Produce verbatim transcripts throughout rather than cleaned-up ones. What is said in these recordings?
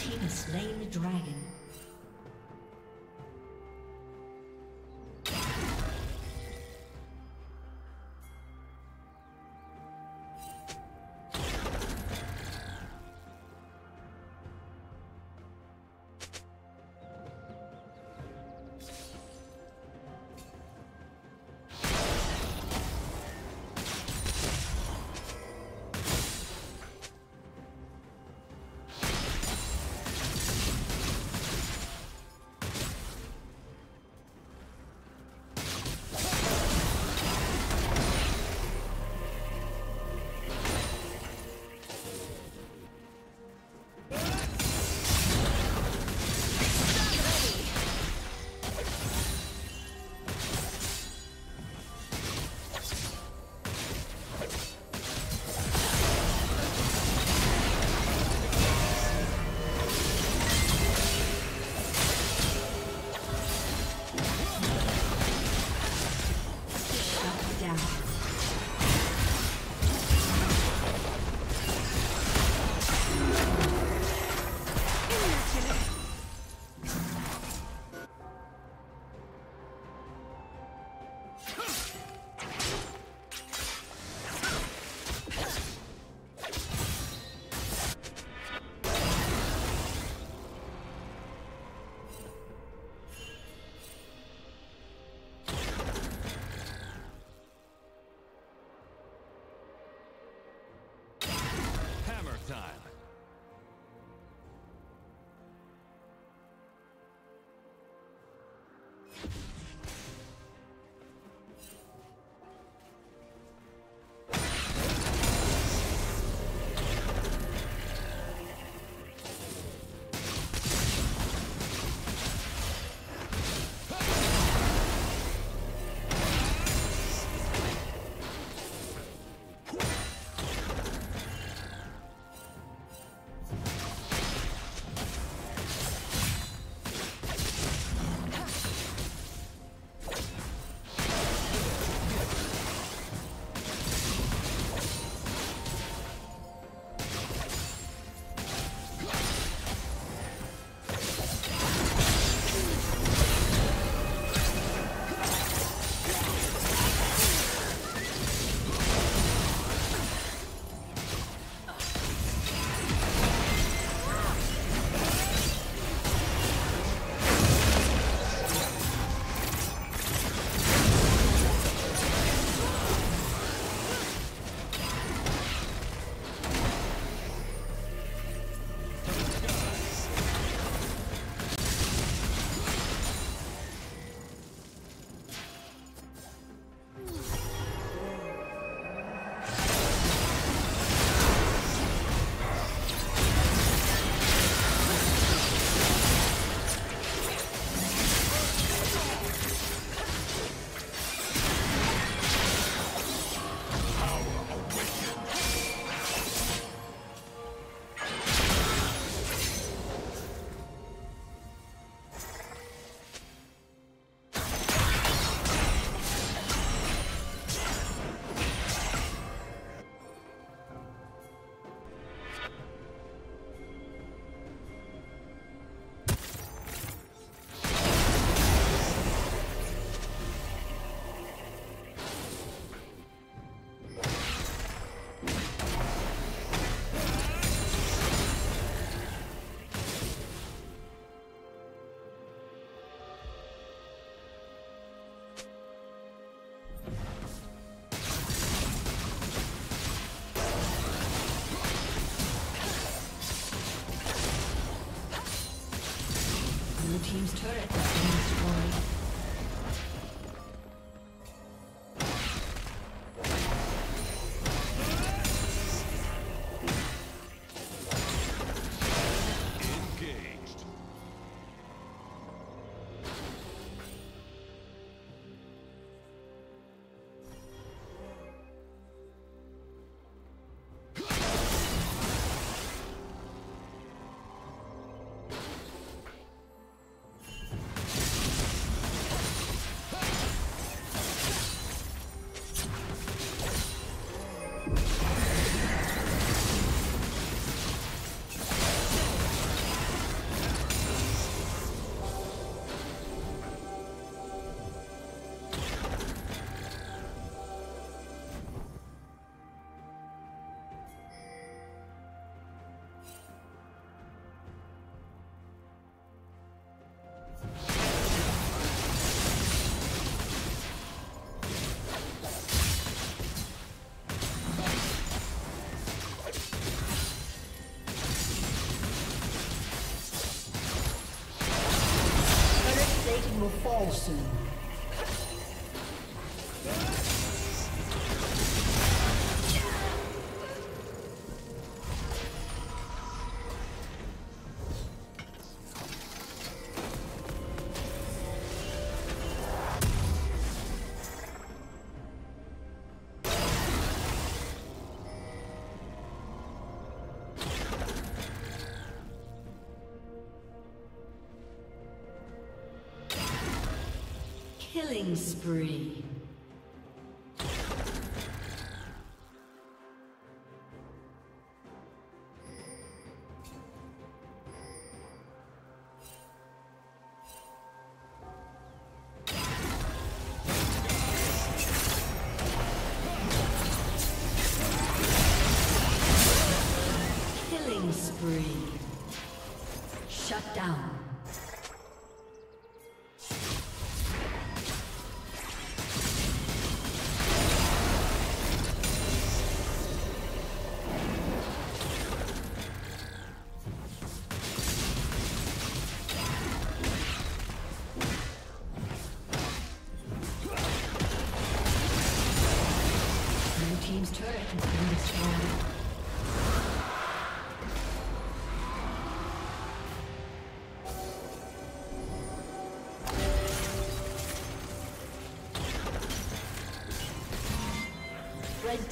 team has slain the dragon. Team's turret has been destroyed. soon. Killing spree. Killing spree. Shut down. Red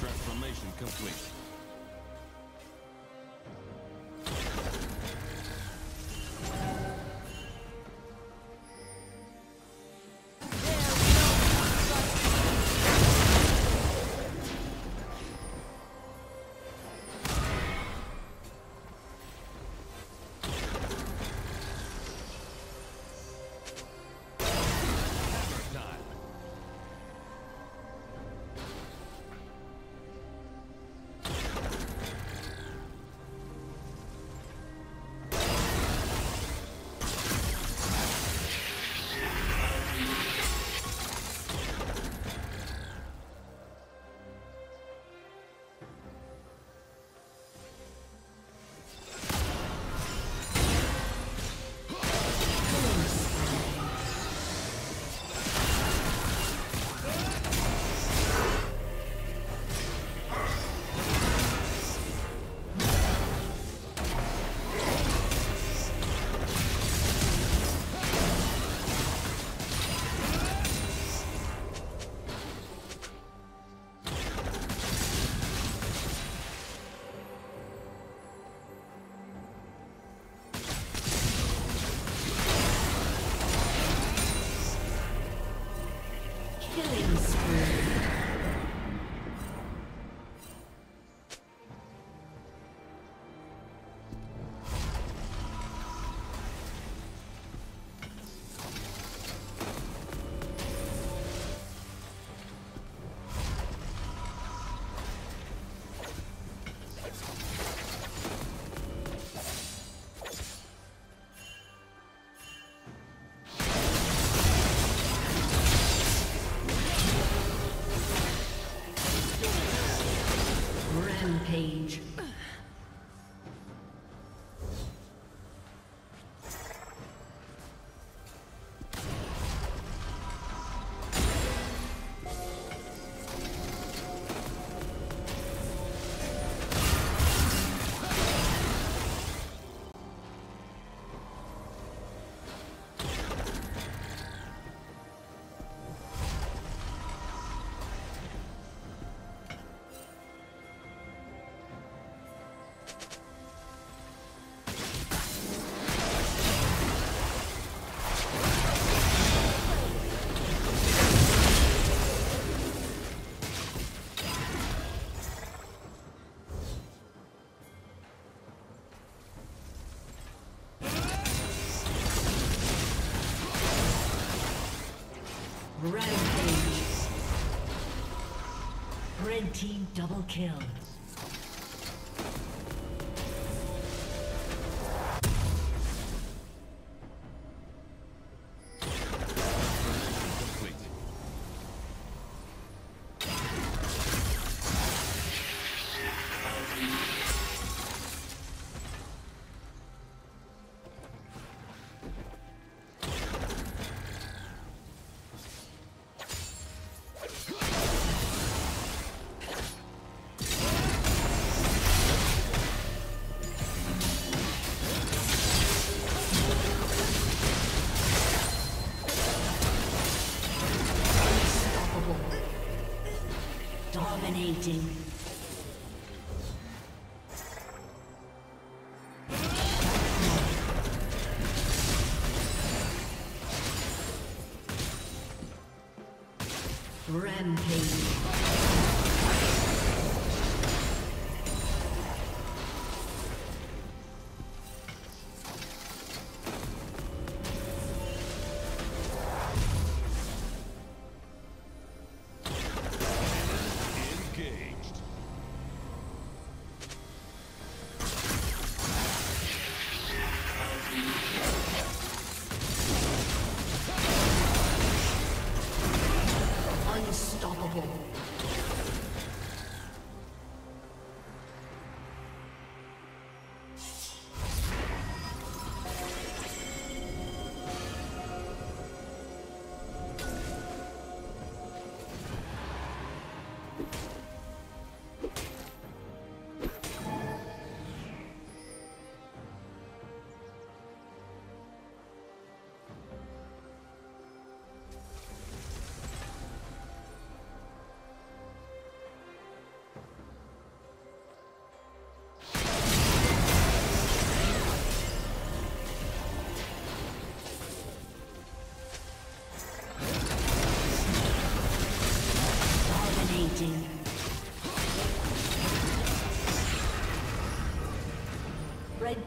Transformation complete. Page. Red team double kill. Dominating. Red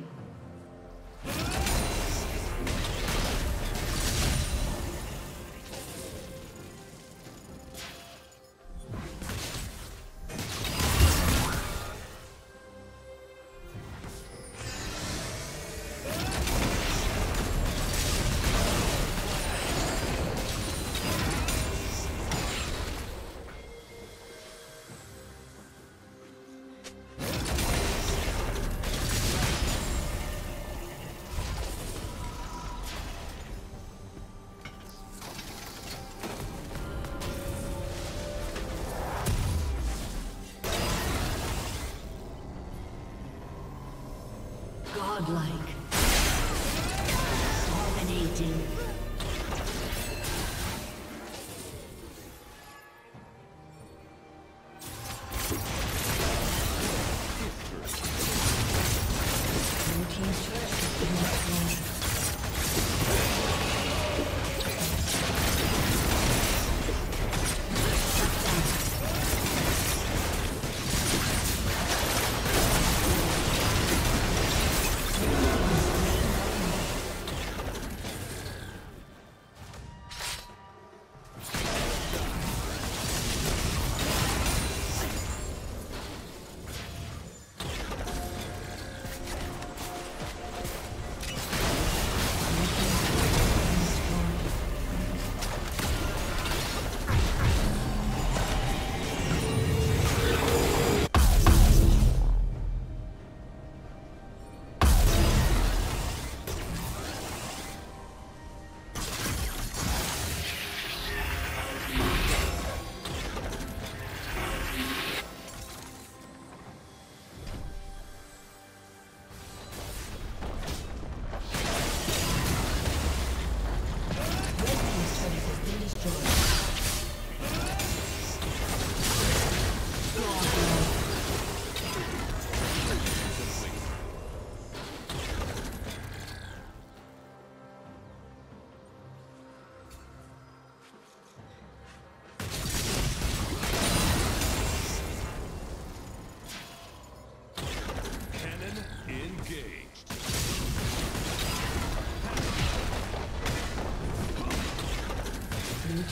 Godlike. Dominating.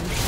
been destroyed. Blue